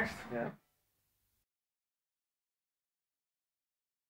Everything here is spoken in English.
next. Yeah.